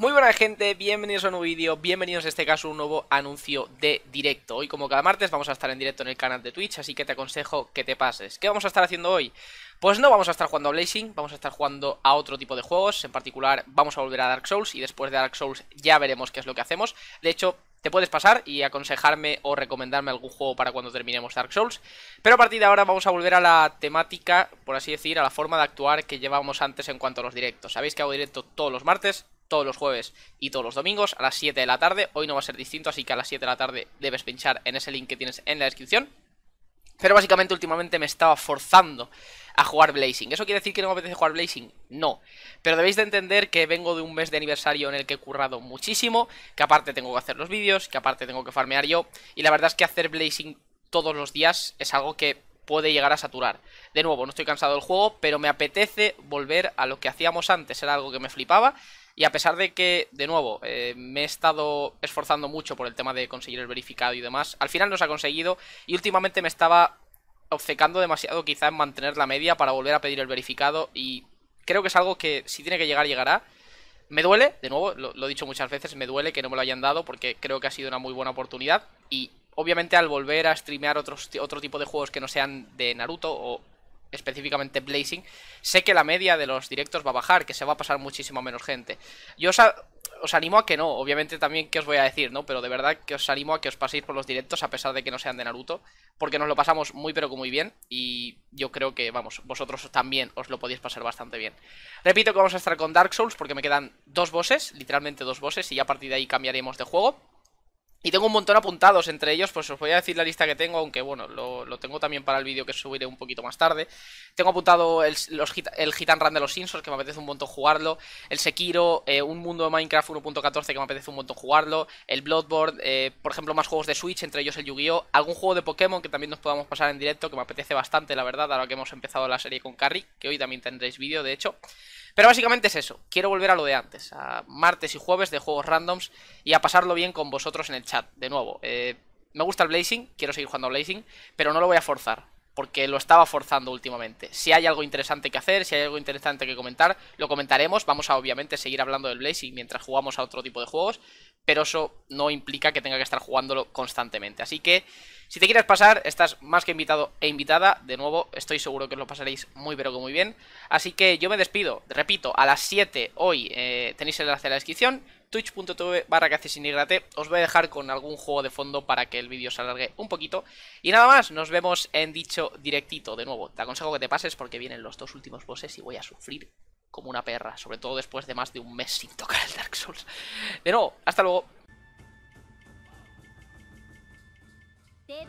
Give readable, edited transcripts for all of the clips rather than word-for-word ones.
Muy buena gente, bienvenidos a un nuevo vídeo, bienvenidos en este caso a un nuevo anuncio de directo. Hoy como cada martes vamos a estar en directo en el canal de Twitch, así que te aconsejo que te pases. ¿Qué vamos a estar haciendo hoy? Pues no vamos a estar jugando a Blazing, vamos a estar jugando a otro tipo de juegos. En particular vamos a volver a Dark Souls y después de Dark Souls ya veremos qué es lo que hacemos. De hecho, te puedes pasar y aconsejarme o recomendarme algún juego para cuando terminemos Dark Souls. Pero a partir de ahora vamos a volver a la temática, por así decir, a la forma de actuar que llevábamos antes en cuanto a los directos. Sabéis que hago directo todos los martes, todos los jueves y todos los domingos a las 7 de la tarde. Hoy no va a ser distinto, así que a las 7 de la tarde debes pinchar en ese link que tienes en la descripción. Pero básicamente últimamente me estaba forzando a jugar Blazing. ¿Eso quiere decir que no me apetece jugar Blazing? No. Pero debéis de entender que vengo de un mes de aniversario en el que he currado muchísimo, que aparte tengo que hacer los vídeos, que aparte tengo que farmear yo, y la verdad es que hacer Blazing todos los días es algo que puede llegar a saturar. De nuevo, no estoy cansado del juego, pero me apetece volver a lo que hacíamos antes. Era algo que me flipaba. Y a pesar de que, de nuevo, me he estado esforzando mucho por el tema de conseguir el verificado y demás, al final no se ha conseguido. Y últimamente me estaba obcecando demasiado quizá en mantener la media para volver a pedir el verificado. Y creo que es algo que si tiene que llegar, llegará. Me duele, de nuevo, lo he dicho muchas veces, me duele que no me lo hayan dado porque creo que ha sido una muy buena oportunidad. Y obviamente al volver a streamear otro tipo de juegos que no sean de Naruto o específicamente Blazing, sé que la media de los directos va a bajar, que se va a pasar muchísimo menos gente. Yo os animo a que no, obviamente también que os voy a decir, ¿no? Pero de verdad que os animo a que os paséis por los directos a pesar de que no sean de Naruto, porque nos lo pasamos muy pero que muy bien y yo creo que, vamos, vosotros también os lo podéis pasar bastante bien. Repito que vamos a estar con Dark Souls porque me quedan dos bosses, literalmente dos bosses, y ya a partir de ahí cambiaremos de juego. Y tengo un montón apuntados, entre ellos, pues os voy a decir la lista que tengo, aunque bueno, lo tengo también para el vídeo que subiré un poquito más tarde. Tengo apuntado el Hit and Run de los Simpsons, que me apetece un montón jugarlo, el Sekiro, un mundo de Minecraft 1.14 que me apetece un montón jugarlo, el Bloodborne, por ejemplo más juegos de Switch, entre ellos el Yu-Gi-Oh!, algún juego de Pokémon que también nos podamos pasar en directo, que me apetece bastante, la verdad, ahora que hemos empezado la serie con Curry, que hoy también tendréis vídeo, de hecho. Pero básicamente es eso, quiero volver a lo de antes, a martes y jueves de juegos randoms y a pasarlo bien con vosotros en el chat. De nuevo, me gusta el Blazing, quiero seguir jugando a Blazing, pero no lo voy a forzar, porque lo estaba forzando últimamente. Si hay algo interesante que hacer, si hay algo interesante que comentar, lo comentaremos. Vamos a obviamente seguir hablando del Blazing mientras jugamos a otro tipo de juegos, pero eso no implica que tenga que estar jugándolo constantemente. Así que, si te quieres pasar, estás más que invitado e invitada. De nuevo, estoy seguro que os lo pasaréis muy pero que muy bien. Así que yo me despido, repito, a las 7 hoy tenéis el enlace en la descripción, twitch.tv/Kazeshin. Os voy a dejar con algún juego de fondo para que el vídeo se alargue un poquito. Y nada más, nos vemos en dicho directito. De nuevo, te aconsejo que te pases porque vienen los dos últimos bosses y voy a sufrir como una perra, sobre todo después de más de un mes sin tocar el Dark Souls. De nuevo, hasta luego. Yeah.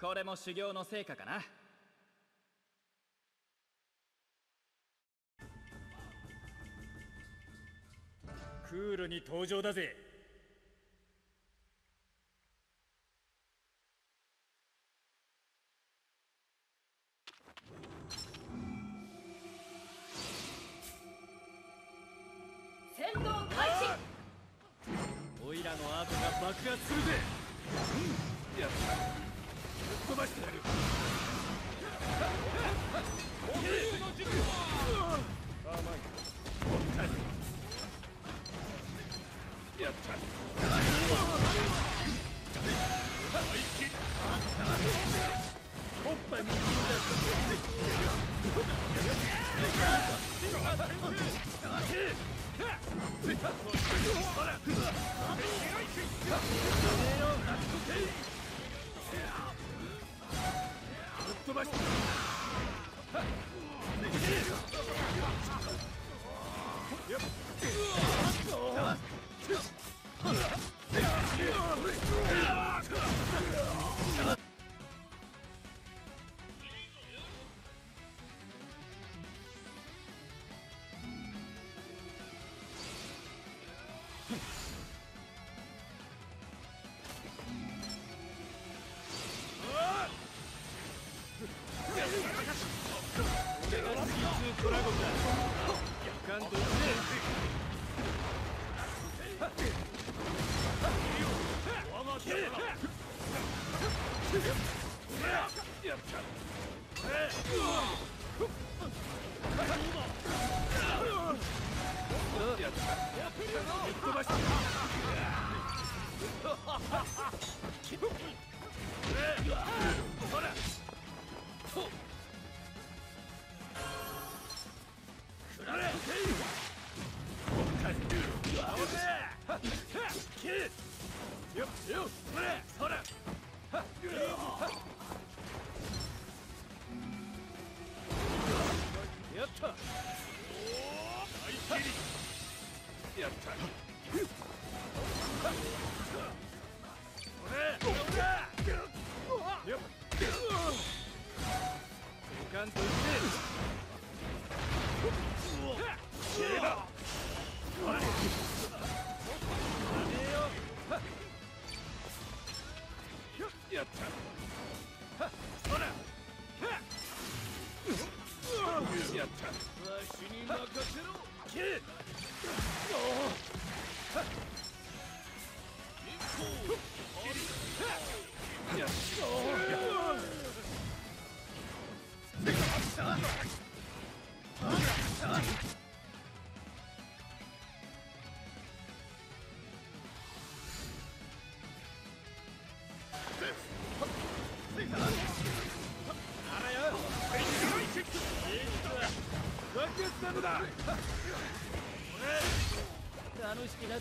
これも修行の成果かな。クールに登場だぜ。戦闘開始。オイラのアートが爆発するぜ。うん、やった。 やった。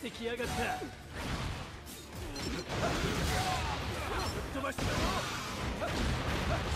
出来上がった。 ぶっ飛ばしてだろ。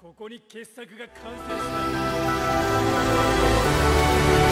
ここに傑作が完成した。